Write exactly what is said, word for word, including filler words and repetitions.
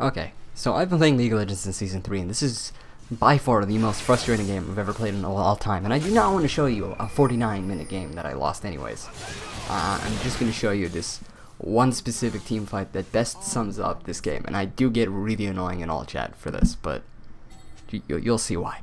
Okay, so I've been playing League of Legends since Season three, and this is by far the most frustrating game I've ever played in all time, and I do not want to show you a forty-nine minute game that I lost anyways. Uh, I'm just going to show you this one specific teamfight that best sums up this game, and I do get really annoying in all chat for this, but you, you'll see why.